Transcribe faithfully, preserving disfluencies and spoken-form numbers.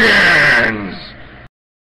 Yeah!